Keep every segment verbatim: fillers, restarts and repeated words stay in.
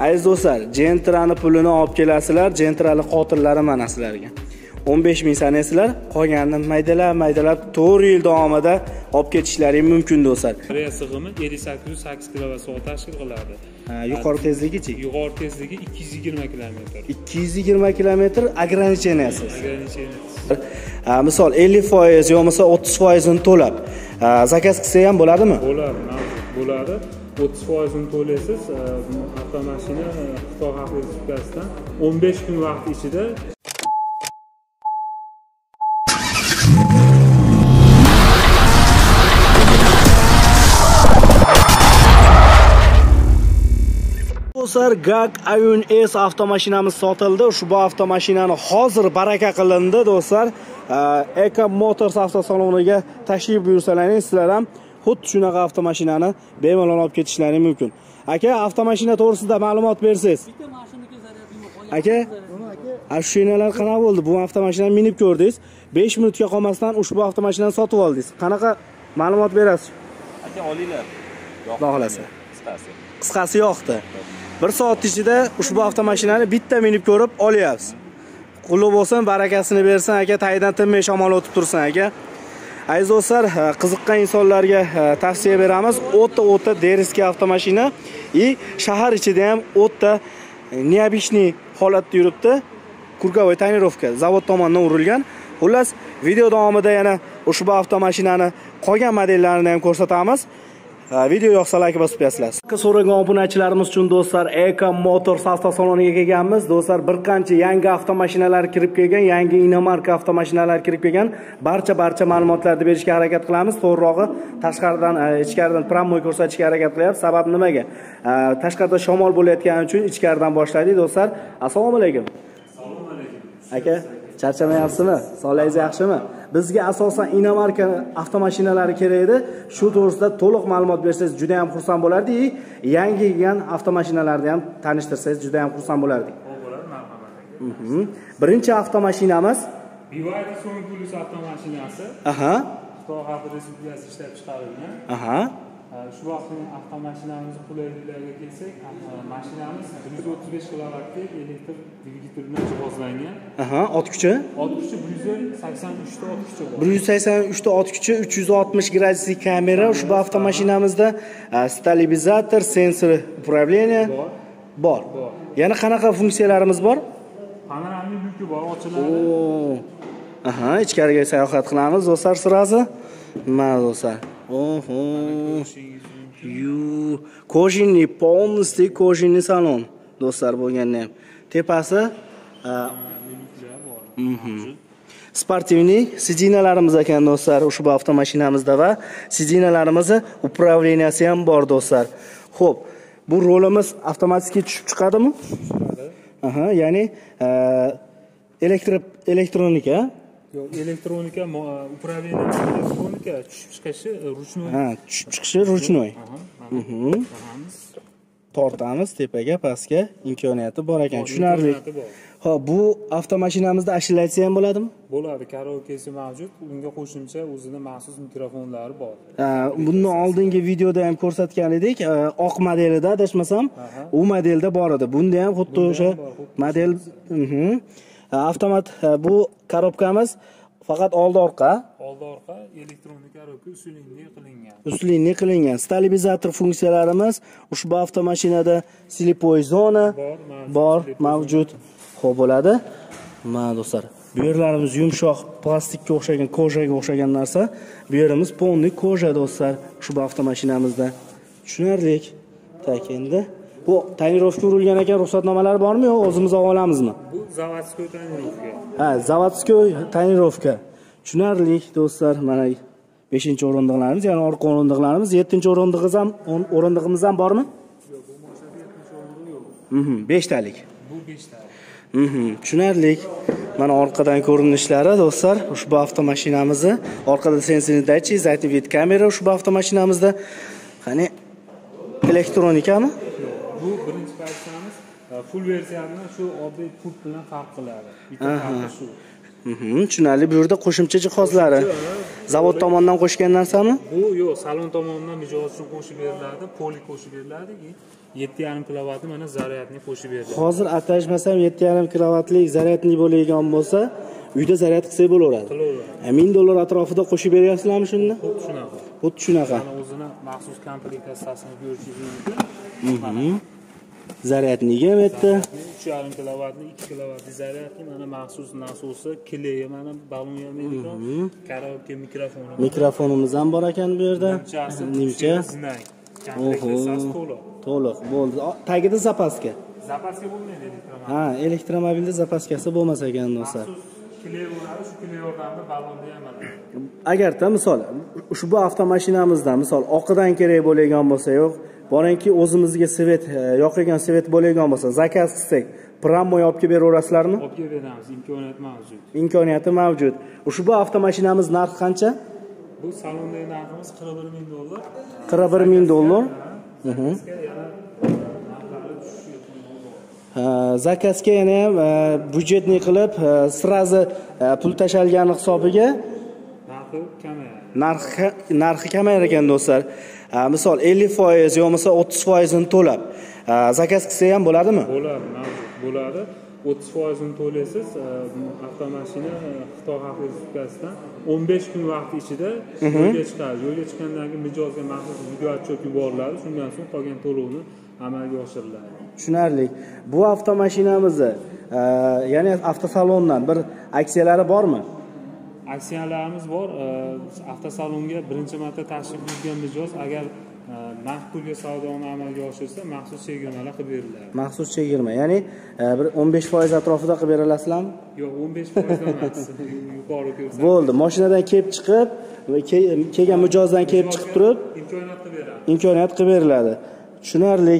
Aziz dostlar, Gentirani pulini olib kelasizlar, Gentirali qotillari mana sizlarga. o'n besh ming sanasizlar, qolganini maydalab, maydalab to'rt yil davomida olib ketishlari mumkin do'stlar. Batareya sig'imi yedi ming sakkiz yuz sakkiz kilovat-soat tashkil qiladi. Yuqori tezligichi? Yuqori tezligi ikki yuz yigirma kilometr. ikki yuz yigirma kilometr ограничениясiz. Misol ellik foiz yoki o'ttiz foiz ni to'lab, zakaz qilsa ham bo'ladimi? Bo'ladi, bo'ladi. o'ttiz foiz ni to'laysiz, avtomashina Xitoy xavfli subkasidan o'n besh kun vaqt ichida Dostlar, Gak Ayun S avtomashinamiz sotildi. Şu bu avtomashinani hozir baraka qilindi dostlar. Eka Motors avtosaloniga tashrif buyursalaringiz sizlar ham xuddi shunaqa avtomashinani bemalol olib ketishlaringiz mumkin. Aka, avtomashina to'g'risida ma'lumot bersiz. Aka, aka, shu shinalar qanaqa bo'ldi? Bu avtomashinani minib ko'rdingiz. besh minutga qolmasdan ushbu avtomashinani sotib oldingiz. Qanaqa ma'lumot berasiz? Aka, olinglar. Yo'qolasa. Qisqasi yo'qdi. bir soat ichida ushbu avtomashinani bitta minib ko'rib olyapsiz. Qulluq bo'lsin, barakasini bersin aka, taydan tinmay shamol o'tib tursin aka. Aziz dostlar, qiziqqan insonlarga tavsiya beramiz. O'ta-o'ta derizki avtomashina i shahar ichida ham o'ta необычный holatda yuribdi. Kurkavoy tonirovka zavod tomonidan urilgan. Xullas, video davomida yana ushbu avtomashinani qolgan modellarini ham ko'rsatamiz. Video yoqsa like basib qo'yasizlar. Qisqa so'ragan obunachilarimiz uchun do'stlar, Eka Motors avtosaloniga kelganmiz. Do'stlar, bir qancha yangi avtomashinalar kirib kelgan, yangi inomarka avtomashinalar kirib kelgan. Barcha-barcha ma'lumotlarni berishga harakat qilamiz. To'g'rirog'i, tashqaridan, ichkaridan promoy ko'rsatishga harakat qilyapmiz. Sabab nimaga? Tashqarida shamol bo'layotgani uchun ichkaridan boshladik do'stlar. Assalomu alaykum. Assalomu alaykum. Aka, charchamayapsizmi? Sog'ligingiz yaxshimi? Bizga asosan inomarka avtomashinalari kerak edi. Shu to'g'risida to'liq ma'lumot bersangiz juda ham xursand bo'lardik. Yangi kelgan avtomashinalarni ham tanishtirsangiz juda ham xursand bo'lardik. Bo'ladi, marhamat. Birinchi avtomashinamiz Bivayda so'nggi pulus avtomashinasi. Aha. Xitoy xalqi respublikasi ishlab chiqarilgan. Aha. Shu vaqtning avtomashinamizni qulayliklariga kelsak, mashinamiz bir yuz o'ttiz besh kilovatlik elektr dvigatel bilan jihozlangan. Aha, ot kuchi? Ot kuchi bir yuz sakson uch ta ot kuchi bor. bir yuz sakson uch ta ot kuchi, uch yuz oltmish gradusli kamera. Ushbu avtomashinamizda stabilizator, sensor upravleniya bor. Bor. Yana qanaqa funksiyalarimiz bor? Panoramli lyuki bor, ochiladi. Aha, ichkariga sayohat qilamiz do'stlar sirasi. Mana do'stlar. Oho. Yu kojinli, полностью kojinli salon do'stlar bo'lganda ham. Tepasi sportivni sidinalarimiz ekan do'stlar, ushbu avtomashinamizda va sidinalarimizni upravleniyasi ham bor do'stlar. Xo'p, bu rolimiz avtomatikga tushib chiqadimi? Tushadi. Aha, ya'ni elektr elektronika yo'q, elektronika, upravleniya elektronika tushib chiqishi ruchnoy. Ha, tushib chiqishi ruchnoy. Mhm. Tortamiz tepaga, pastga imkoniyati bor ekan. Tushunarli. Xo'p, bu avtomashinamizda ashillatsa ham bo'ladimi? Bo'ladi, karaokesi mavjud. Unga qo'shimcha o'zining maxsus mikrofonlari bor. Bundan oldingi videoda ham ko'rsatgan edik, oq modelida adashmasam, u modelda bor edi. Bunda ham xuddi o'sha model, mhm. Avtomat bu karobkamiz faqat oldi orqa. Oldi orqa elektronik karobka uslinli qilingan. Uslinli qilingan. Stabilizator funksiyalarimiz ushbu avtomashinada slipoy zona bor, mavjud. Xo'p bo'ladi. Mana do'stlar, bu yerlarimiz yumshoq plastikka o'xshagan, kojaga o'xshagan narsa. Bu yerimiz polni koja do'stlar, ushbu avtomashinamizda. Tushunarlik. Tak endi. Bu tonirovka urilgan ekan, ruxsatnomalari bormi yo o'zimiz olib olamizmi? Zavodskoy tonirovka. Ha, zavodskoy tonirovka. Tushunarli do'stlar, mana beshinchi o'rindiqlarimiz, ya'ni orqa o'rindiqlarimiz, yettinchi o'rindiqimiz ham, o'rindiqimiz ham bormi? Yo'q, bu mashinada yettinchi o'rindiq yo'q. Mhm, besh talik. Bu besh talik. Mhm, tushunarli. Mana orqadan ko'rinishlari do'stlar, ushbu avtomashinamizni orqada sensorli datchi, zadniy vid kamera ushbu avtomashinamizda. Qani elektronikami? Bu birinchi versiyamiz. Full versiyani shu oddiy pult bilan farq qiladi. Bitta farqi shu. Mhm, tushunarli. Bu yerda qo'shimcha jihozlari zavod tomonidan qo'shgan narsami? Bu yo'q, salon tomonidan mijoz uchun qo'shib beriladi, poli qo'shib beriladi. yetti yarim kilovatni mana zaryadni qo'shib berdi. Hozir atajmasam yetti yarim kilovatlik zaryadli bo'ladigan bo'lsa, uyda zaryad qilsa bo'laveradi. ming dollar atrofida qo'shib beryapsizlarmi shunda? Xo'p, shunaqa. Xuddi shunaqa. Mana o'zini maxsus komplektatsiyasini ko'rishingiz mumkin. Zaryadniga bu yerda uch yarim kilovatni, ikki kilovatli zaryadni mana maxsus nasosi, kley, mana balon yo'meydigan, karaoke mikrofoni. Mikrofonimiz ham bor ekan bu yerda. Nimcha? To'liq bo'ldi. Tagida zapaska. Zapaska bo'lmaydi elektromobilda. Ha, elektromobilda zapaskasi bo'lmasa ekan nosa. Kley bo'ladi, shu kley yordamida balonni ham mana. Agarda misol, ushbu avtomashinamizda misol oqidan kerak bo'ladigan bo'lsa, yo'q, boranki o'zimizga svet, yoqilgan svet bo'ladigan bo'lsa, zakaz qilsak, promoy olib kelib beraverasizlarmi? Olib kelib beramiz, imkoniyat mavjud. Imkoniyati mavjud. Ushbu avtomashinamiz narxi qancha? Bu salondagi narximiz qirq bir ming dollar. qirq bir ming dollar. Zakazga yana ham byudjetni qilib, srazi pul tashalgani hisobiga narxi kamayadi. Narxi narxi kamayar ekan do'stlar. Misol ellik foiz yoki o'ttiz foiz ni to'lab zakaz qilsa ham bo'ladimi? Bo'ladi, bo'ladi. o'ttiz foiz ni to'laysiz, avtomashina Xitoy Xalq Respublikasidan o'n besh kun vaqt ichida yo'lga chiqadi. Yo'lga chiqqandan keyin mijozga maxsus video chop yuboriladi, shundan so'ng qolgan to'lovni amalga oshiriladi. Tushunarli. Bu avtomashinamizni, ya'ni avtosalondan bir aksiyalari bormi? Aksiyalarimiz bor. Avtosalonga birinchi marta tashrif buyurgan mijoz agar mahsulga savdoni amalga oshirsa, maxsus chegirmalar qilib beriladi. Maxsus chegirma, ya'ni bir o'n besh foiz atrofida qilib beralasizlarmi? Yo'q, o'n besh foiz emas. Yuqori ko'rsatib. Bo'ldi, mashinadan kelib chiqib, kelgan mijozdan kelib chiqib turib imkoniyat qilib beradi. Imkoniyat qilib beriladi. Tushunarli.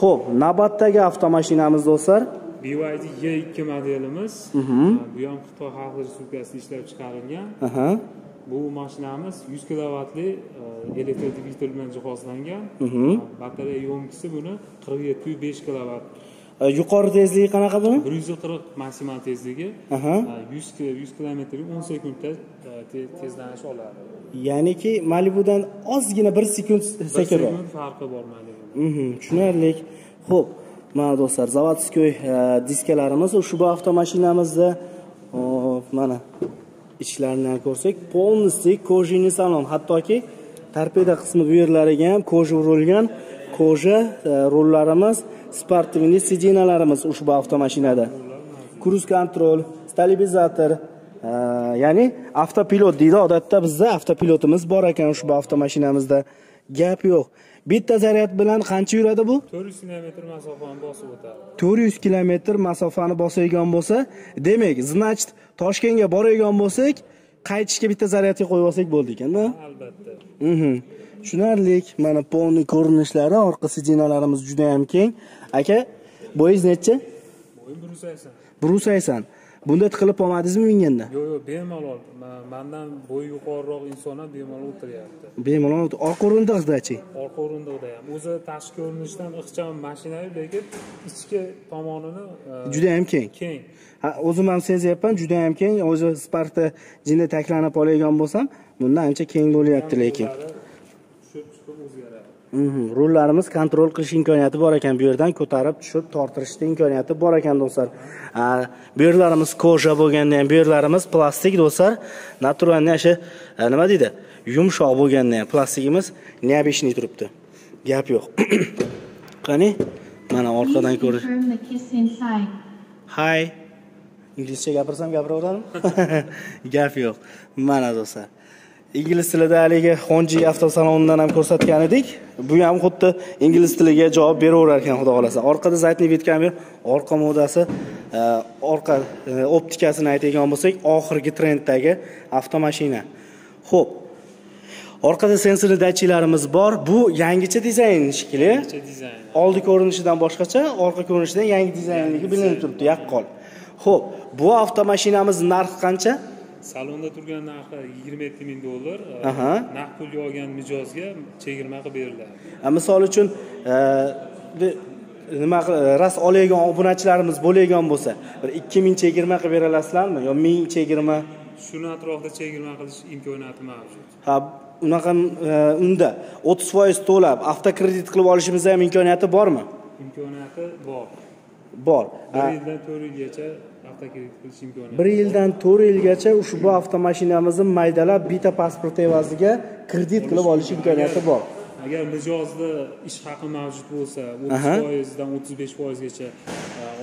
Xo'p, navbatdagi avtomashinamiz do'stlar U Z Y ikki modelimiz. Bu ham Xitoy Xalq Respublikasida ishlab chiqarilgan. Bu mashinamiz yuz kilovatli elektrodvigatel bilan jihozlangan. Batareya yo'mkisi buni qirq yetti nuqta besh kilovat. Yuqori tezligi qanaqa buni? bir yuz qirq maksimal tezligi. yuz kilometrga o'n sekundda tezlanish oladi. Ya'niki Malibudan ozgina bir sekund sekinroq. bir sekund farqi bor Malibudan. Tushunarli. Xo'p, mana do'stlar, Zavodskoy diskalarimiz ushbu avtomashinamizda mana ichlarini ko'rsak, polnisi kojini salon, hattoki torpeda qismi bu yerlariga ham koji urilgan, koji rollarimiz, sportivni sidinalarimiz ushbu avtomashinada. Kruz kontrol, stabilizator, ya'ni avtopilot deydi. Odatda bizda avtopilotimiz bor ekan ushbu avtomashinamizda. Gap yo'q. Bitta zaryad bilan qancha yuradi bu? to'rt yuz kilometr masofani bosib o'tadi. to'rt yuz kilometr masofani bosadigan bo'lsa, demak, значит, Toshkentga boradigan bo'lsak, qaytishga bitta zaryadga qo'yib olsak bo'ldi ekanda? Albatta. Mhm. Tushunarli. Mana polni ko'rinishlari, orqa sidinalarimiz juda ham keng. Aka, bo'yingiz necha? Bo'yim bir yuz sakson. bir yuz sakson. Bunda tiqilib olmadingizmi minganda? Yo'q, yo'q, bemalol. Mendan bo'yi yuqoriroq insonlar bemalol o'tiryapti. Bemalol o'tir. Orqa o'rindiqda-chi? Orqa o'rindiqda ham. O'zi tashqi ko'rinishdan ixcham mashinaviy, lekin ichki tomonini juda ham keng. Keng. Ha, o'zim ham sezyapman, juda ham keng. O'zi Sparta jinda taklanib oladigan bo'lsam, bundan ancha keng bo'lyapti lekin. Tushib chiqib o'zgaradi. Mhm. Rollarimiz kontrol qilish imkoniyati bor ekan. Bu yerdan ko'tarib tushib tortirishda imkoniyati bor ekan do'stlar. Bu yerlarimiz koja bo'lganda ham, bu yerlarimiz plastik do'stlar. Naturalni o'sha nima deydi? Yumshoq bo'lganda ham plastikimiz neobeshni turibdi. Gap yo'q. Qani, mana orqadan ko'rish. Hi. Inglizcha gapirsam gapiraveradimi? Gap yo'q. Mana do'stlar. Ingliz tilida haliga Honji avtosalonidan ham ko'rsatgan edik. Bu ham xuddi ingliz tiliga javob beraverar ekan, xudo xolasa. Orqada zadniy vid kamera, orqa modasi, orqa optikasini aytadigan bo'lsak, oxirgi trenddagi avtomashina. Xo'p. Orqada sensorli datchiklarimiz bor. Bu yangicha dizayn shakli. Oldi ko'rinishidan boshqacha, orqa ko'rinishidan yangi dizaynligi bilinib turibdi, yaqqol. Xo'p, bu avtomashinamiz narxi qancha? Salonda turgan narxi yigirma yetti ming dollar. Naqd pulga olgan mijozga chegirma qilib beriladi. Misol uchun nima rast oladigan obunachilarimiz bo'ladigan bo'lsa, bir ikki ming chegirma qilib beralasizlarmi yo ming chegirma? Shuni atrofida chegirma qilish imkoniyati mavjud. Ha, unda o'ttiz foiz to'lab avtokredit qilib olishimizda ham imkoniyati bormi? Imkoniyati bor. Bor. bir yildan to'rt yilgacha avtokredit qilish imkoniyati. bir yildan to'rt yilgacha ushbu avtomashinamizni maydalab bitta pasport evaziga kredit qilib olish imkoniyati bor. Agar mijozda ish haqi mavjud bo'lsa, o'ttiz foizdan o'ttiz besh foizgacha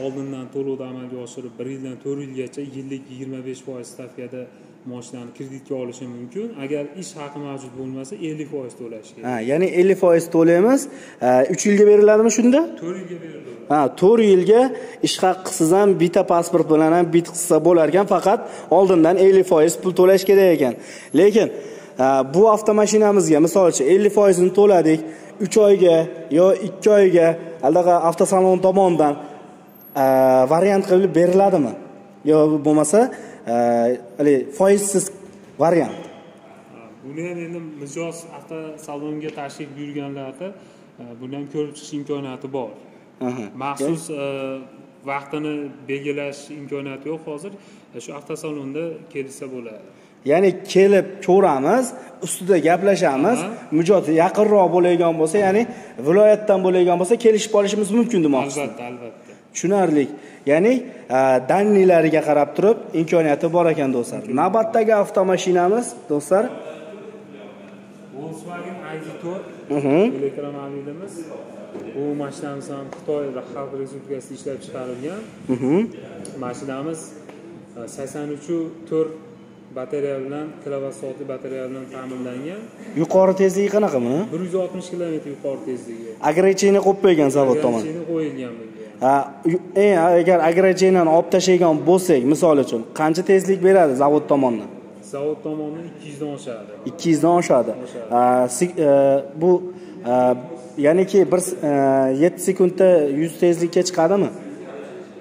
oldindan to'lovni amalga oshirib, bir yildan to'rt yilgacha yillik yigirma besh foiz stavkada mashinani kreditga olishi mumkin. Agar ish haqi mavjud bo'lmasa, ellik foiz to'lash kerak. Ha, ya'ni ellik foiz to'laymiz. uch yilga beriladimi shunda? to'rt yilga beriladi. Ha, to'rt yilga ish haqisiz ham bitta pasport bilan ham bit qilsa bo'lar ekan, faqat oldindan ellik foiz pul to'lash kerak ekan. Lekin bu avtomashinamizga misol uchun ellik foiz ni to'ladik, uch oyga yoki ikki oyga aldaqa avtosalon tomonidan variant qilib beriladimi? Yo bo'lmasa, hali foizsiz variant. Buni ham endi mijoz avtosalonga tashrif buyurganlarda buni ham ko'rib chiqish imkoniyati bor. Maxsus vaqtini belgilash imkoniyati yo'q hozir. Shu avtosalonda kelsa bo'ladi. Ya'ni kelib ko'ramiz, ustida gaplashamiz, mijoz yaqinroq bo'ladigan bo'lsa, ya'ni viloyatdan bo'ladigan bo'lsa, kelishib olishimiz mumkin demoqchi. Albatta, albatta. Tushunarli. Ya'ni danlilariga qarab turib imkoniyati bor ekan do'stlar. Navbatdagi avtomashinamiz do'stlar Volkswagen i to'rt. Elektromobilimiz. Bu mashinamiz ham Xitoy xalq respublikasida ishlab chiqarilgan. Mashinamiz sakson uch to'rt batareya bilan, kilovatsoatli batareya bilan ta'minlangan. Yuqori tezligi qanaqa buni? bir yuz oltmish kilometr yuqori tezligi. Agrecheyni qo'yib qo'ygan zavod tomonidan. Agrecheyni qo'yilgan bunga. Ha, eng agar agrecheyni olib tashlagan bo'lsak, misol uchun, qancha tezlik beradi zavod tomonidan? Zavod tomonidan ikki yuzdan oshadi. ikki yuzdan oshadi. Bu ya'niki bir yetti sekundda yuz tezlikka chiqadimi?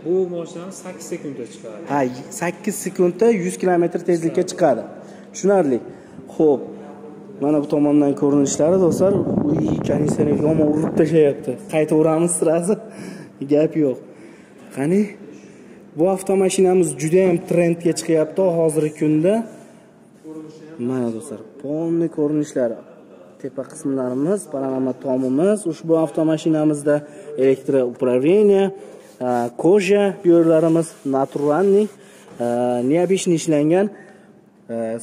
Bu mashinamiz sakkiz sekundda chiqadi. Ha, sakkiz sekundda yuz kilometr tezlikka chiqadi. Tushunarli. Xo'p, mana bu tomondan ko'rinishlari do'stlar, uy kanistani yomon urib tashlayapti. Qaytaveramiz sirasi. Gap yo'q. Qani, bu avtomashinamiz juda ham trendga chiqyapti hozirgi kunda. Mana do'stlar, polni ko'rinishlari. Tepa qismlarimiz, panorama tomimiz, ushbu avtomashinamizda elektrouppravleniya koja yo'llarimiz naturalniy, neobishni ishlangan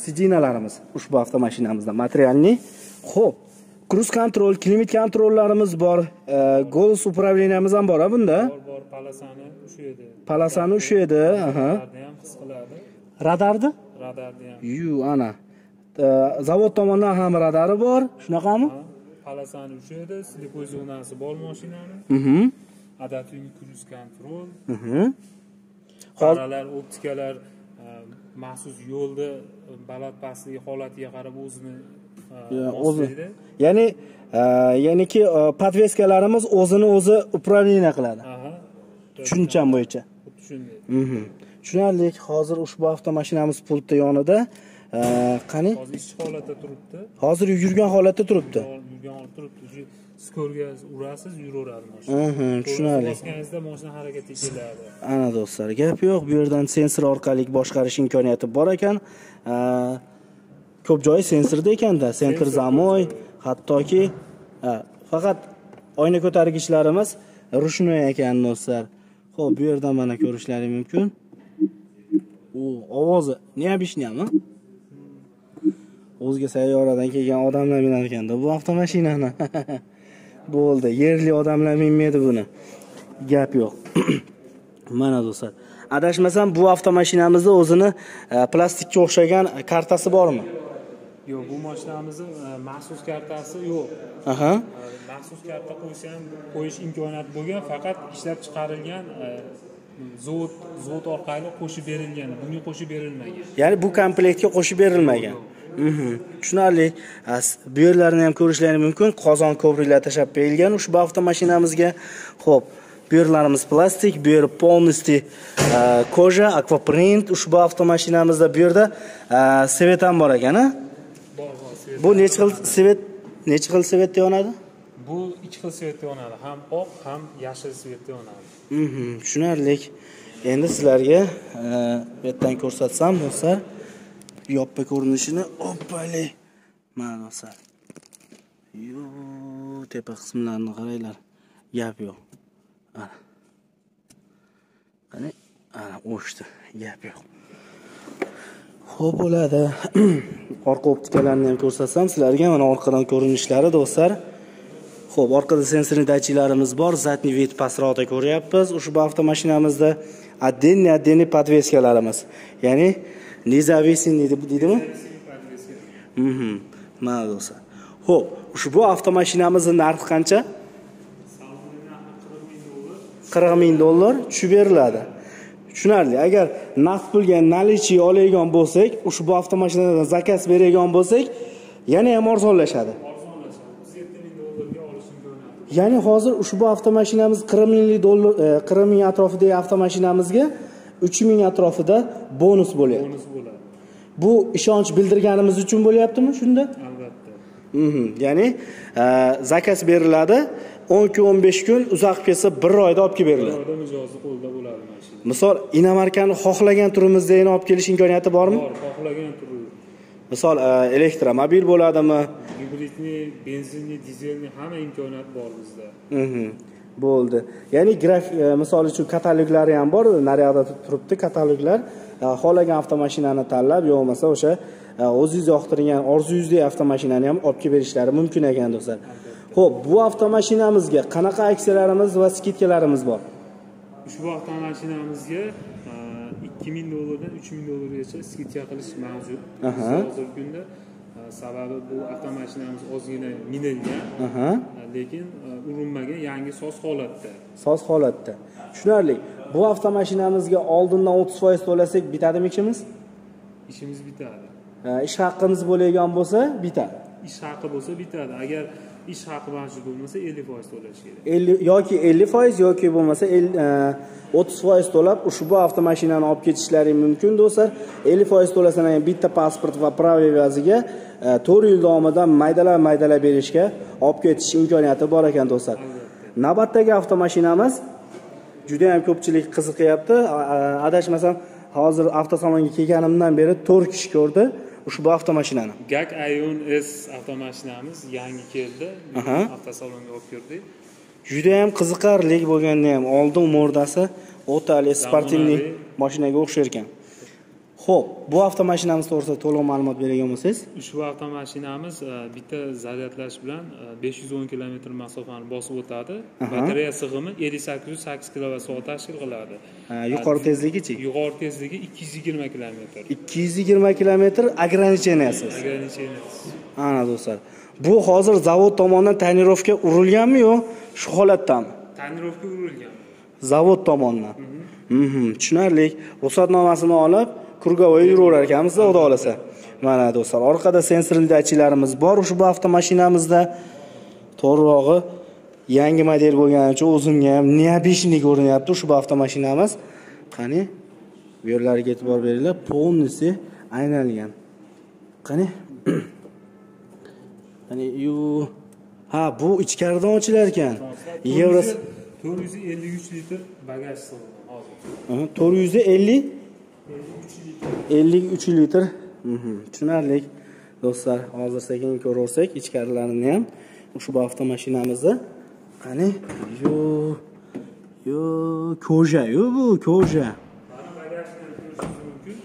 sidinalarimiz ushbu avtomashinamizda materialniy. Xo'p, kruz kontrol, klimat kontrollarimiz bor, golos upravleniyamiz ham bor bunda. Bor, palasani o'sha yerda. Palasani o'sha yerda, aha. Radarni ham his qiladi. Radarni? Radarni ham. Yu, ana. Zavod tomonidan ham radari bor, shunaqami? Palasani o'sha yerda, slepoy zonasi bor mashinaning. Mhm. Adaptiv kruz kontrol. Faralar, optikalar, maxsus yo'lda baland pastligi holatiga qarab o'zini o'zlaydi. Ya'ni ya'niki podveskalarimiz o'zini o'zi upravleniya qiladi. Aha. Tushuncham bo'yicha. Tushundim. Mhm. Tushunarli. Hozir ushbu avtomashinamiz pultda yonida. Qani? Hozir ish holatda turibdi. Hozir yurgan holatda turibdi. Yurgan holatda turibdi. Skorga urasiz, yuraveradi mashina. Mhm, tushunarli. Bosganingizda mashina harakat etiladi. Ana do'stlar, gap yo'q. Bu yerdan sensor orqali boshqarish imkoniyati bor ekan. Ko'p joyi sensorda ekanda, sensor zamoy, hattoki faqat oyna ko'targichlarimiz rushnoy ekan do'stlar. Xo'p, bu yerdan mana ko'rishlaringiz mumkin. U ovozi neobishniyami? O'zga sayyoradan kelgan odamlar bilan ekanda bu avtomashinani. Bo'ldi, yerli odamlar minmaydi buni. Gap yo'q. Mana do'stlar, adashmasam bu avtomashinamizda o'zini plastikka o'xshagan kartasi bormi? Yo'q, bu mashinamizning maxsus kartasi yo'q. Aha. Maxsus karta qo'ysa ham qo'yish imkoniyati bo'lgan, faqat ishlab chiqarilgan zavod zavod orqali qo'shib berilgan, bunga qo'shib berilmagan. Ya'ni bu komplektga qo'shib berilmagan. Tushunarli. Bu yerlarni ham ko'rishlaringiz mumkin. Qozon ko'priklar tashab berilgan ushbu avtomashinamizga. Xo'p, bu yerlarimiz plastik, bu yer polnosti koja, akvaprint ushbu avtomashinamizda. Bu yerda svet ham bor ekan-a? Bor, bor, svet. Bu necha xil svet, necha xil svetda yonadi? Bu ikki xil svetda yonadi, ham oq, ham yashil svetda yonadi. Mhm, tushunarli. Endi sizlarga bu yerdan ko'rsatsam, do'stlar, yoppa ko'rinishini, oppali Mana dostlar. Yo, tepa kısımlarını karaylar. Yapıyor. Ana. Hani ana uçtu. Yapıyor. Hop bo'ladi. Orqa optikalarni ham ko'rsatsam sizlarga mana orqadan ko'rinishlari do'stlar. Xo'p, orqada sensorli datchiklarimiz bor. Zadniy vid pastroqda ko'ryapmiz. Ushbu avtomashinamizda addenni addenni podveskalarimiz. Ya'ni nezavisiyni deydimi? Mhm. Mana do'stlar. Xo'p, ushbu avtomashinamizning narxi qancha? qirq ming dollar tushib beriladi. Tushunarli. Agar naqd pulga nalichi oladigan bo'lsak, ushbu avtomashinadan zakaz beradigan bo'lsak, yana ham arzonlashadi. Ya'ni hozir ushbu avtomashinamiz qirq ming dollar, qirq ming atrofidagi avtomashinamizga uch ming atrofida bonus bo'ladi. Bonus bo'ladi. Bu ishonch bildirganimiz uchun bo'lyaptimi shunda? Albatta. Mhm. Ya'ni zakaz beriladi. o'n kun, o'n besh kun uzaqib kelsa bir oyda olib kelib beriladi. bir oyda mijozi qo'lda bo'ladi mashina. Misol, Inamarkani xohlagan turimizda yana olib kelish imkoniyati bormi? Bor, xohlagan turi. Misol, elektromobil bo'ladimi? Hibridni, benzinli, dizelni hamma imkoniyat bor bizda. Mhm. Bo'ldi. Ya'ni graf, misol uchun kataloglari ham bor, nariyada turibdi kataloglar. Xohlagan avtomashinani tanlab, yo bo'lmasa o'sha o'zingiz yoqtirgan orzungizdagi avtomashinani ham olib kelib berishlari mumkin ekan do'stlar. Xo'p, bu avtomashinamizga qanaqa aksiyalarimiz va skidkalarimiz bor? Ushbu avtomashinamizga ikki ming dollardan uch ming dollargacha skidka qilish mavjud. Hozirgi kunda sababi bu avtomashinamiz ozgina minilgan, lekin urinmagan, yangi soz holatda. Soz holatda. Tushunarli. Bu avtomashinamizga oldindan o'ttiz foiz to'lasak bitadimi ishimiz? Ishimiz bitadi. Ish haqimiz bo'ladigan bo'lsa, bitadi. Ish haqi bo'lsa bitadi. Agar ish haqi mavjud bo'lmasa ellik foiz to'lash kerak. ellik yoki ellik foiz yoki bo'lmasa o'ttiz foiz to'lab ushbu avtomashinani olib ketishlari mumkin do'stlar. ellik foiz to'lasangiz ham bitta pasport va pravovaziga to'rt yil davomida maydalab-maydalab berishga olib ketish imkoniyati bor ekan do'stlar. Navbatdagi avtomashinamiz juda ham ko'pchilik qiziqyapti. Adashmasam, hozir avtosalonga kelganimdan beri to'rt kishi ko'rdi ushbu avtomashinani. Gag Ion S avtomashinamiz yangi keldi. Avtosalonga olib kirdik. Juda ham qiziqarlik bo'lganda ham oldin mordasi o'tali sportivni mashinaga o'xshar ekan. Xo'p, bu avtomashinamiz to'g'risida to'liq ma'lumot beradigan bo'lsangiz, ushbu avtomashinamiz bitta zaryadlash bilan besh yuz o'n kilometr masofani bosib o'tadi. Batareya sig'imi ellik sakkiz yuz sakkiz kilovatt soat tashkil qiladi. Yuqori tezligichi? Yuqori tezligi ikki yuz yigirma kilometr. ikki yuz yigirma kilometr ограничениясiz. Ограничениясiz. Ana do'stlar. Bu hozir zavod tomonidan tonirovka urilganmi yo shu holatdami? Tonirovka urilgan. Zavod tomonidan. Mhm. Tushunarli. Ruxsatnomasini olib Kurgavoy yuraverar ekanmiz, xudo olasa. Mana do'stlar, orqada sensorli datchiklarimiz bor ushbu avtomashinamizda. To'g'rirog'i yangi model bo'lgani uchun o'zimga ham необычный ko'rinyapti ushbu avtomashinamiz. Qani, bu yerlarga e'tibor beringlar, polnisi aylangan. Qani? Qani yu ha, bu ichkaridan ochilar ekan. Yevro to'rt yuz ellik uch litr bagaj sig'imi hozir. Aha, to'rt yuz ellik uch litr. Tushunarli do'stlar, hozir sekin ko'raversak ichkarilarini ham ushbu avtomashinamizni. Qani, yo, yo, koja, yo, bu koja. Mana bagajni ko'rishingiz mumkin.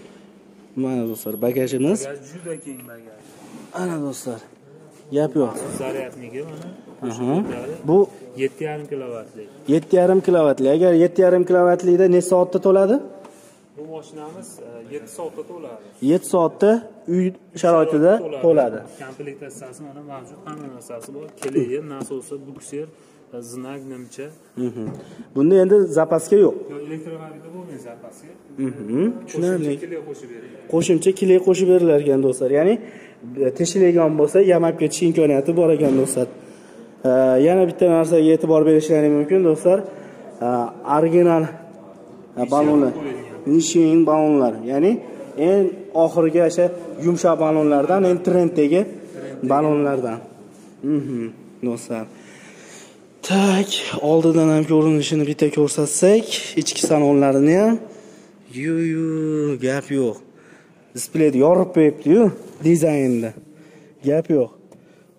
Mana do'stlar, bagajimiz juda keng bagaj. Ana do'stlar, gap yo'q. Zaryadniki mana. Bu yetti yarim kilovattlik. yetti yarim kilovattlik. Agar yetti yarim kilovattlikda necha soatda to'ladi? Bu mashinamiz yetti soatda to'ladi. yetti soatda uy sharoitida to'ladi. Komplektatsiyasi mana mavjud, hamma narsasi bor. Keleyi, nasosi, bukser, znak, nimcha. Bunda endi zapaska yo'q. Elektromobilda bo'lmaydi zapaska. Tushunarli. Qo'shimcha keley qo'shib berilar ekan do'stlar. Ya'ni teshiladigan bo'lsa, yamab ketish imkoniyati bor ekan do'stlar. Yana bitta narsaga e'tibor berishlaringiz mumkin do'stlar. Original balonlar. Nishin balonlar, ya'ni en oxirgi o'sha yumshoq balonlardan, en trenddagi balonlardan. Mhm, do'stlar. Tak, oldidan ham ko'rinishini bitta ko'rsatsak, ichki salonlarini ham yu-yu gap yo'q. Displeyni yorib qo'yibdi-yu dizaynda. gap yo'q.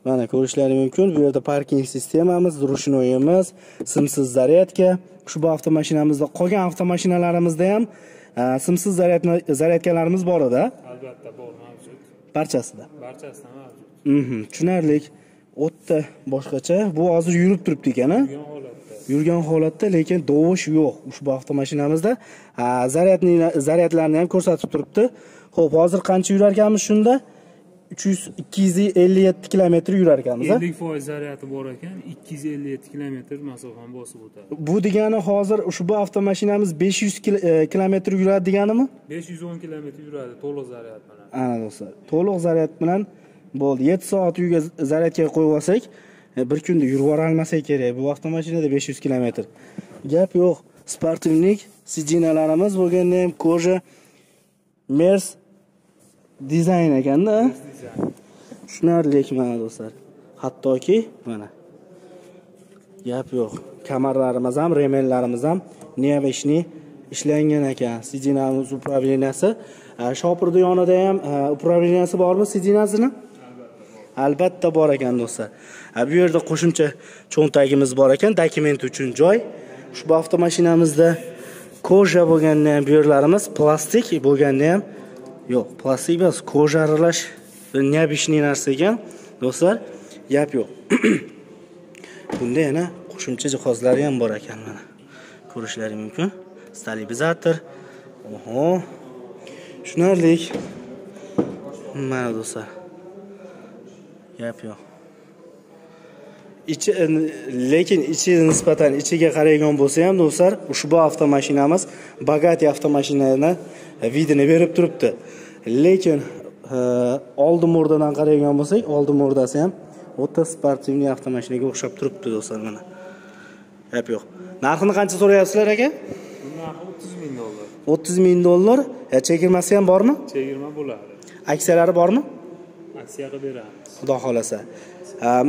Mana ko'rishlari mumkin. Bu yerda parking sistemamiz, rushnoyimiz, simsiz zaryadka. Ushbu avtomashinamizda qolgan avtomashinalarimizda ham simsiz zaryadni zaryadkalarimiz bor edi. Albatta bor, mavjud. Barchasida. Barchasida mavjud. Mhm, tushunarlik. O'tda boshqacha. Bu hozir yurib turibdi ekan-a? Yurgan holatda, lekin dovush yo'q. Ushbu avtomashinamizda zaryadning zaryadlarni ham ko'rsatib turibdi. Xo'p, hozir qancha yurar ekanmiz shunda? uch yuz ikki yuz ellik yetti kilometr yurar ekanmiz. ellik foiz zaryadi bor ekan, ikki yuz ellik yetti kilometr masofani bosib o'tadi. Bu degani hozir ushbu avtomashinamiz besh yuz kilometr yuradi deganimi? besh yuz o'n kilometr yuradi to'liq zaryad bilan. Ana do'stlar, to'liq zaryad bilan bo'ldi. yetti soat uyga zaryadga qo'yib olsak, bir kunda yurib bora olmasak kerak. Bu avtomashinada besh yuz kilometr. Gap yo'q. Sportivnik sidinalarimiz bo'lganda ham koja Mers dizayn ekanda. Tushunarlik mana do'stlar. Hattoki mana gap yo'q. Kamarlarimiz ham, remellarimiz ham nevishni ishlangan ekan. Sidinamiz upravleniyasi, shopirda yonida ham upravleniyasi bormi sidinasini? Albatta bor ekan do'stlar. Bu yerda qo'shimcha cho'ntagimiz bor ekan, dokument uchun joy. Ushbu avtomashinamizda koja bo'lganda ham bu yerlarimiz plastik bo'lganda ham yo'q, plastik emas, koja aralash nabishli narsa ekan do'stlar, gap yo'q. Bunda yana qo'shimcha jihozlari ham bor ekan, mana ko'rishlari mumkin. Stabilizator. Oho. Tushunarlik. Mana do'stlar. Gap yo'q. Ichi, lekin ichi nisbatan ichiga qaraygan bo'lsa ham do'stlar, ushbu avtomashinamiz Bugatti avtomashinasini vidini berib turibdi. Lekin oldi mo'rdadan qaraygan bo'lsak, oldi mo'rdasi ham o'ta sportivni avtomashinaga o'xshab turibdi do'stlar, mana. Gap yo'q. Narxini qancha so'rayapsizlar aka? Narxi o'ttiz ming dollar. o'ttiz ming dollar. Chegirmasi ham bormi? Chegirma bo'ladi. Aksiyalari bormi? Aksiyaga beramiz. Xudo xolasa.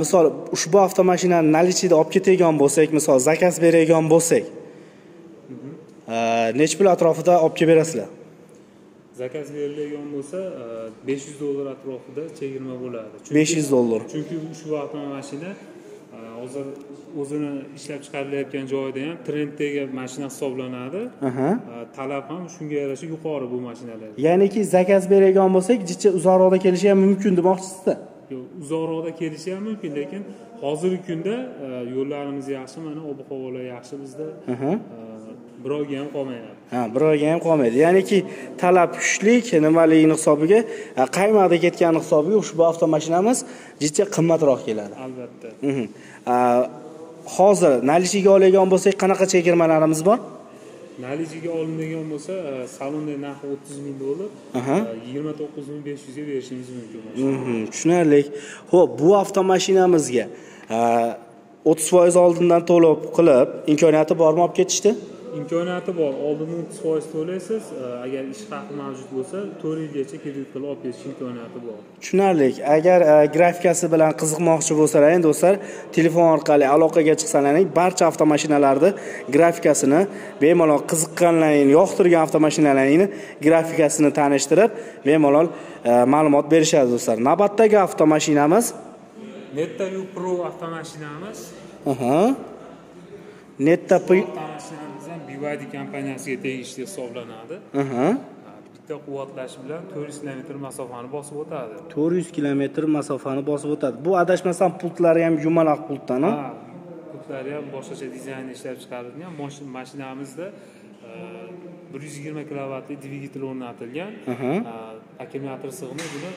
Misol ushbu avtomashinani nalichida olib ketayotgan bo'lsak, misol zakaz berayotgan bo'lsak, nech pul atrofida olib kelib berasizlar? Zakaz verilgan bo'lsa besh yuz dollar atrofida chegirma bo'ladi. besh yuz dollar. Chunki ushbu avtomashina hozir o'zini ishlab chiqarilayotgan joyida ham trenddagi mashina hisoblanadi. Talab ham shunga yarasha yuqori bu mashinalar. Ya'niki zakaz berayotgan bo'lsak, jicha uzoqroqda kelishi ham mumkin demoqchisiz-da. Yo'q, uzoqroqda kelishi ham mumkin, lekin hozirgi kunda yo'llarimiz yaxshi, mana ob-havolar yaxshi bizda. Birovga ham qolmaydi. Ha, birovga ham qolmaydi. Ya'niki talab kuchlik, nimaligini hisobiga, qaymoqda ketgani hisobiga ushbu avtomashinamiz jicha qimmatroq keladi. Albatta. Hozir nalichiga olgan bo'lsak, qanaqa chegirmalarimiz bor? Nalichiga olinadigan bo'lsa, salonda narxi o'ttiz ming dollar, yigirma to'qqiz ming besh yuz ga berishingiz mumkin. Tushunarli. Xo'p, bu avtomashinamizga o'ttiz foiz oldindan to'lov qilib, imkoniyati bormi olib ketishdi? İmkoniyati bor. Oldindan o'ttiz foiz to'laysiz. Agar ish haqi mavjud bo'lsa, to'rt yilgacha kredit qilib olib ketish imkoniyati bor. Tushunarli. Agar grafikasi bilan qiziqmoqchi bo'lsalar, endi do'stlar, telefon orqali aloqaga chiqsalaring, barcha avtomashinalarni grafikasini, bemalol qiziqqanlaringni, yoqtirgan avtomashinalarni grafikasini tanishtirib, bemalol ma'lumot berishadi do'stlar. Navbatdagi avtomashinamiz Netta Pro avtomashinamiz. Aha. Netta Pro Bivadi kompaniyasiga tegishli hisoblanadi. Bitta quvvatlash bilan to'rt yuz kilometr masofani bosib o'tadi. to'rt yuz kilometr masofani bosib o'tadi. Bu adashmasam pultlari ham yumaloq pultdan, ha? Ha, pultlari ham boshqacha dizaynda ishlab chiqarilgan. Mashinamizda bir yuz yigirma kilovatli dvigatel o'rnatilgan. Akkumulyator sig'imi buni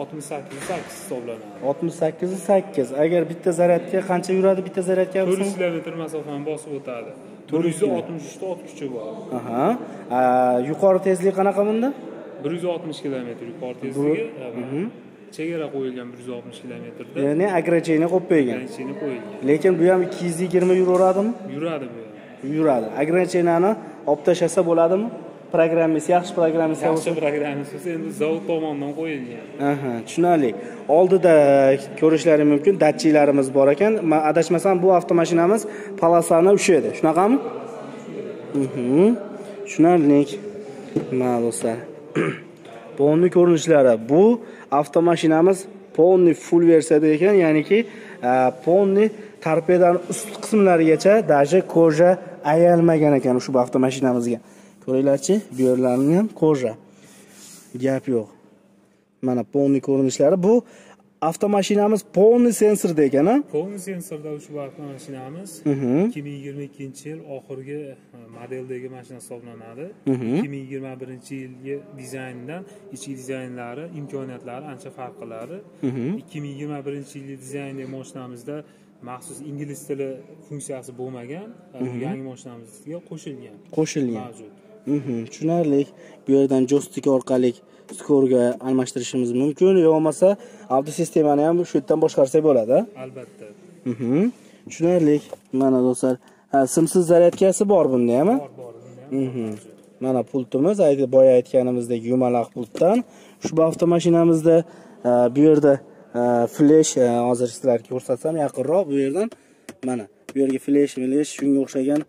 oltmish sakkiz sakkiz hisoblanadi. oltmish sakkiz sakkiz. Agar bitta zaryadga qancha yuradi? Bitta zaryadga to'rt yuz kilometr masofani bosib o'tadi. bir yuz oltmish uch ta ot kuchi bor. Aha. Yuqori tezlik qanaqa bunda? bir yuz oltmish kilometr yuqori tezligi. Chegara qo'yilgan bir yuz oltmish kilometrda. Ya'ni agrocheyni qo'yib qo'ygan. Agrocheyni qo'yilgan. Lekin bu ham ikki yuz yigirma yuraveradimi? Yuradi bu ham. Yuradi. Agrocheynani olib tashlasa bo'ladimi? Programmasi yaxshi programmasi yaxshi programmasi bo'lsa, endi zavod tomonidan qo'yilgan. Aha, tushunarli. Oldida ko'rishlari mumkin datchiklarimiz bor ekan. Men adashmasam bu avtomashinamiz polosani ushi edi. Shunaqami? Mhm. Tushunarli. Mana do'stlar. Bonni ko'rinishlari. Bu avtomashinamiz Ponni full versiyada ekan, ya'niki Ponni torpedaning ust qismlarigacha daji koja ayalmagan ekan shu avtomashinamizga. Ko'ringlarchi, bu yerlarning ham koja. Gap yo'q. Mana Ponni ko'rinishlari. Bu avtomashinamiz Ponni sensorda ekan, ha? Ponni sensorda shu avtomashinamiz ikki ming yigirma ikkinchi yil oxirgi modeldagi mashina hisoblanadi. ikki ming yigirma birinchi yilgi dizayndan ichki dizaynlari, imkoniyatlari ancha farq qiladi. ikki ming yigirma birinchi yilgi dizayndagi mashinamizda maxsus ingliz tili funksiyasi bo'lmagan, yangi mashinamizga qo'shilgan. Qo'shilgan. Mhm, tushunarli. Bu yerdan joystick orqali skorga almashtirishimiz mumkin, yo'qmasa avto sistemani ham shu yerdan boshqarsak bo'ladi. Albatta. Mhm. Tushunarli. Mana do'stlar, simsiz zaryadkasi bor bunda ham. Bor, bor bunda. Mhm. Mana pultimiz, aytib boya aytganimizdek yumaloq pultdan shu avtomashinamizda bu yerda flash hozir sizlarga ko'rsatsam yaqinroq bu yerdan mana bu yerga flash, flash shunga o'xshagan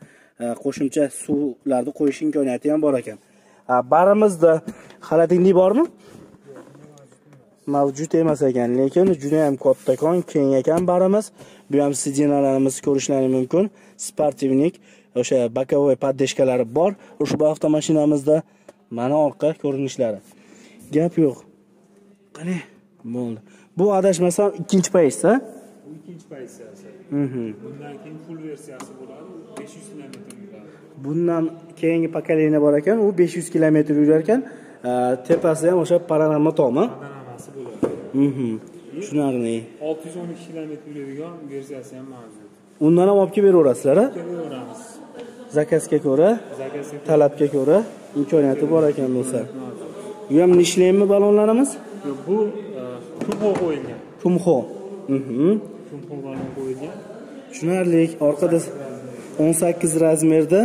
qo'shimcha suvlarni qo'yish imkoniyati ham bor ekan. Barimizda xalatinglik bormi? Mavjud emas ekan, lekin juda ham kattakon, keng ekan barimiz. Bu ham sedanalarimiz ko'rishlari mumkin. Sportivnik, o'sha bokovoy poddeshkalari bor. Ushbu avtomashinamizda mana orqa ko'rinishlari. Gap yo'q. Qani? Bo'ldi. Bu adashmasam ikkinchi paytsa? Bu ikkinchi paytsa. Mhm. Bundan keyin full versiyasi bo'ladi, besh yuz kilometr yuradi. Bundan keyingi pokoleniya bor ekan, u besh yuz kilometr yurar ekan. Tepasi ham o'sha panorama tomi? Panoramasi bo'ladi. Mhm. Tushunarli. olti yuz o'n ikki kilometr yuradigan versiyasi ham mavjud. Undan ham olib kelib beraverasizlar, ha? Beraveramiz. Zakazga ko'ra, talabga ko'ra imkoniyati bor ekan bo'lsa. Bu ham nishlaymi balonlarimiz? Bu Kumho qo'yilgan. Kumho. Mhm. Kumho balon qo'yilgan. Tushunarli. Orqada o'n sakkiz razmerda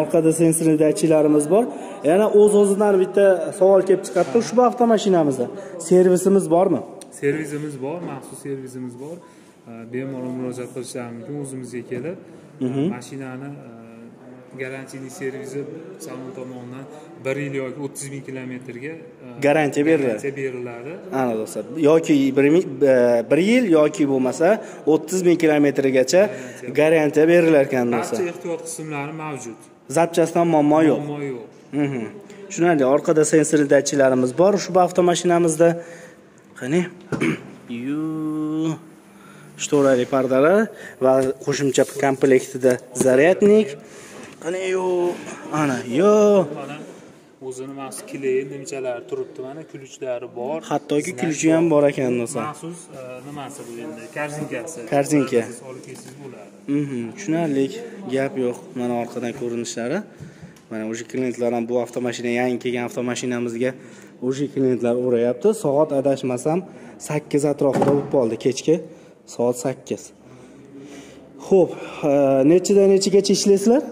orqada sensor datchiklarimiz bor. Yana o'z-o'zidan bitta savol kelib chiqapti. Ushbu avtomashinamizda servisimiz bormi? Servisimiz bor, maxsus servisimiz bor. Bemalol murojaat qilishingiz mumkin, o'zimizga kelib, mashinani garantiyali servisi salon tomonidan bir yil yoki o'ttiz ming kilometrga garantiya beriladi. Ana do'stlar, yoki bir yil yoki bo'lmasa o'ttiz ming kilometrgacha garantiya berilar ekan do'stlar. Barcha ehtiyot qismlari mavjud. Zapchastdan muammo yo'q. Muammo yo'q. Mhm. Shuningdek, orqada sensor datchiklarimiz bor. Ushbu avtomashinamizda qani shtorali pardalar va qo'shimcha komplektida zaryadnik. Ana yo, ana yo. Mana o'zini maxsus kley nimchalari turibdi, mana kuluchlari bor. Hattoki kuluchi ham bor ekan do'stlar. Maxsus nimasi bu endi? Korzinkasi. Korzinka. Olib kelsangiz bo'ladi. Mhm, tushunarli. Gap yo'q. Mana orqadan ko'rinishlari. Mana o'sha klientlar ham bu avtomashina yangi kelgan avtomashinamizga o'sha klientlar o'rayapti. Soat adashmasam sakkiz atrofida bo'lib qoldi kechki. Soat sakkiz. Xo'p, nechidan nechigacha ishlaysizlar?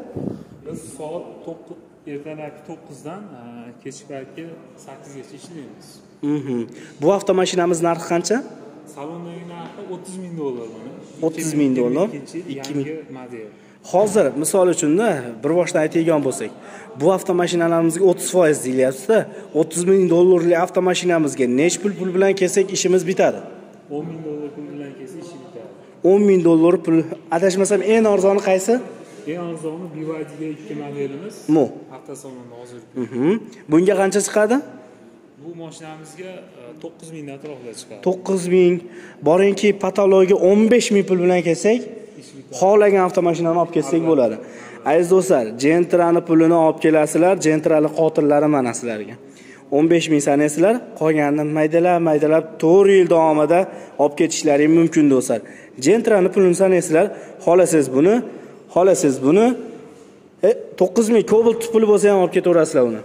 Biz soat ertalabki to'qqizdan kechki paytga sakkizgacha ishlaymiz. Mhm. Bu avtomashinamiz narxi qancha? Salondagi narxi o'ttiz ming dollar. o'ttiz ming dollar. Yangi model. Hozir, misol uchun-da, bir boshdan aytadigan bo'lsak, bu avtomashinalarimizni o'ttiz foiz deyapsiz-da, o'ttiz ming dollarlik avtomashinamizga nech pul pul bilan kelsak ishimiz bitadi? o'n ming dollar pul bilan kelsa ish bitadi. o'n ming dollar pul. Adashmasam eng arzoni qaysi? Eng arzoni B Y D'ga ikki modelimiz. Mo. Avtosalonda hozir. Mhm. Bunga qancha chiqadi? Bu mashinamizga to'qqiz ming atrofida chiqadi. to'qqiz ming. Boringki, patologiga o'n besh ming pul bilan kelsak, xohlagan avtomashinani olib kelsak bo'ladi. Aziz do'stlar, Gentirani pulini olib kelasizlar, Gentirali qotillari mana sizlarga. o'n besh ming sanasizlar, qolganini maydalab-maydalab to'rt yil davomida olib ketishlari mumkin do'stlar. Gentirani pulini sanasizlar, xolasiz buni, xolasiz buni to'qqiz ming kobalt puli bo'lsa ham olib ketaverasizlar uni.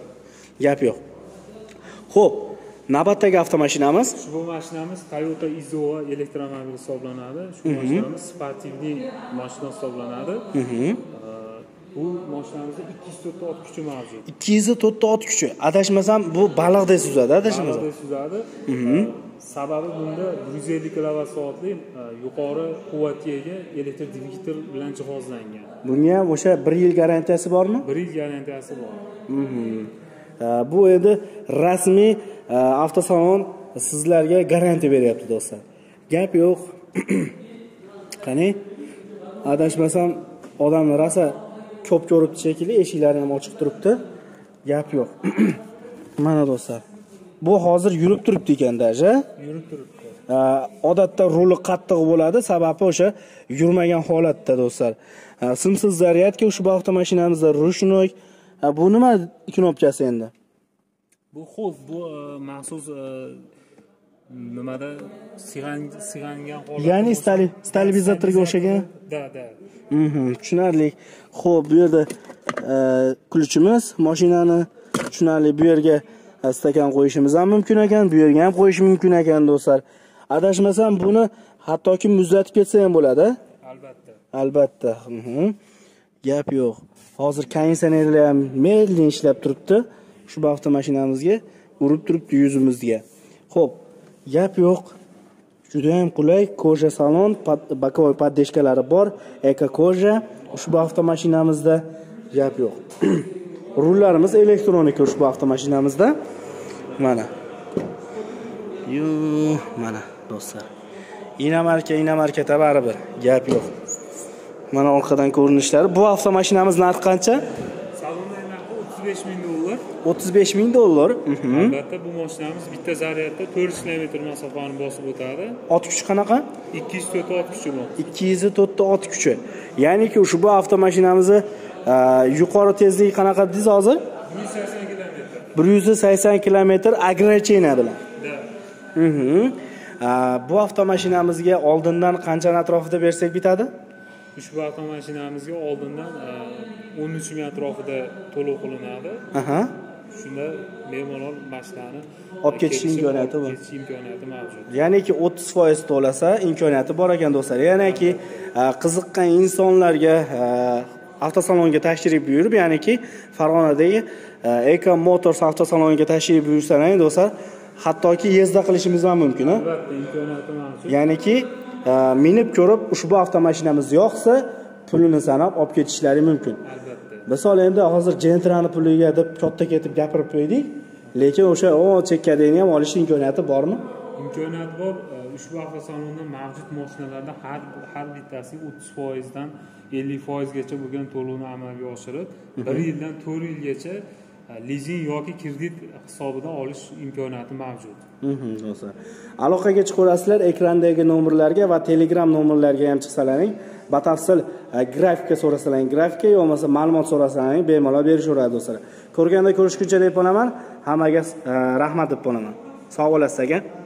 Gap yo'q. Xo'p, navbatdagi avtomashinamiz. Shu mashinamiz Toyota Izoa elektromobil hisoblanadi. Shu mashinamiz sportivli mashina hisoblanadi. Bu mashinamizda ikki yuz to'rtta ot kuchi mavjud. ikki yuz to'rtta ot kuchi. Adashmasam bu baliqdek suzadi, adashmasam. Baliqdek suzadi. Sababi bunda yuz ellik kilovatt soatlik yuqori quvvatga ega elektr dvigatel bilan jihozlangan. Bunga o'sha bir yil garantiyasi bormi? bir yil garantiyasi bor. Mhm. Bu endi rasmiy avtosalon sizlarga garantiya beryapti do'stlar. Gap yo'q. Qani adashmasam odamlar asa ko'p ko'ribdi shekilli, eshiklari ham ochiq turibdi. Gap yo'q. Mana do'stlar. Bu hozir yurib turibdi ekanda, ja? Yurib turibdi. Odatda ruli qattiq bo'ladi, sababi o'sha yurmagan holatda do'stlar. Simsiz zaryadka ushbu avtomashinamizda rushnoy. Bu nima knopkasi endi? Bu xo'p, bu maxsus nimada sigangan holat. Ya'ni stabilizatorga o'xshagan. Da, da. Mhm, tushunarli. Xo'p, bu yerda ключimiz, mashinani tushunarli bu yerga stakan qo'yishimiz ham mumkin ekan, bu yerga ham qo'yish mumkin ekan do'stlar. Adashmasam buni hattoki muzlatib ketsa ham bo'ladi. Albatta. Albatta. Mhm. Gap yo'q. Hozir konditsionerlar ham merlin ishlab turibdi. Shu avtomashinamizga urib turibdi yuzimizga. Xo'p, gap yo'q. Juda ham qulay, koja salon, bokovoy poddeshkalari bor, eko koja. Ushbu avtomashinamizda gap yo'q. Rullarimiz elektronika ushbu avtomashinamizda. Mana. Yo, mana do'stlar. Inamarka, Inamarka tabari bir. Gap yo'q. Mana orqadan ko'rinishlari. Bu avtomashinamiz narxi qancha? otuz beş bin dolar. otuz beş bin dolar. Albatta bu mashinamiz bitta zaryadda dört yüz kilometr masofani bosib o'tadi. Ot kuchi qanaqa? iki yüz to'rt ot kuchi bor. iki yüz to'rt ot kuchi. Ya'niki ushbu avtomashinamizni yuqori tezlik qanaqa dediz hozir? bir yuz sakson kilometr agrechena bilan. Bu avtomashinamizga oldindan qanchaning atrofida bersak bitadi? Ushbu avtomashinamizga oldindan o'n uch ming atrofida to'lov qilinadi. Aha. Shunda bemalol mashinani olib ketish imkoniyati bor. Ketish imkoniyati mavjud. Ya'niki o'ttiz foiz to'lasa imkoniyati bor ekan do'stlar. Ya'niki qiziqqan insonlarga avtosalonga tashrif buyurib, ya'niki Farg'onadagi Eka Motors avtosaloniga tashrif buyursangiz do'stlar, hattoki yezda qilishimiz ham mumkin, ha? Albatta, imkoniyati mavjud. Ya'niki minib ko'rib ushbu avtomashinamiz yo'qsa pulini sanab olib ketishlari mumkin. Albatta. Misol endi hozir Gentirani puliga deb katta ketib gapirib qo'ydik, lekin o'sha o chekkadagini ham olish imkoniyati bormi? Imkoniyati bor. Ushbu avtosalonda mavjud mashinalarda har har bittasiga o'ttiz foiz dan ellik foiz gacha bo'lgan to'lovni amalga oshirib, bir yildan to'rt yilgacha lizing yoki kredit hisobidan olish imkoniyati mavjud. Do'stlar, aloqaga chiqasizlar, ekrandagi nomerlarga va Telegram nomerlarga ham chiqsalaring, batafsil grafika so'rasalaring, grafika yoki bo'lmasa ma'lumot so'rasalaring, bemalol berishaveradi do'stlar. Ko'rganda ko'rishguncha deb qo'naman, hammaga rahmat deb qo'naman. Sog' bo'lasiz aka.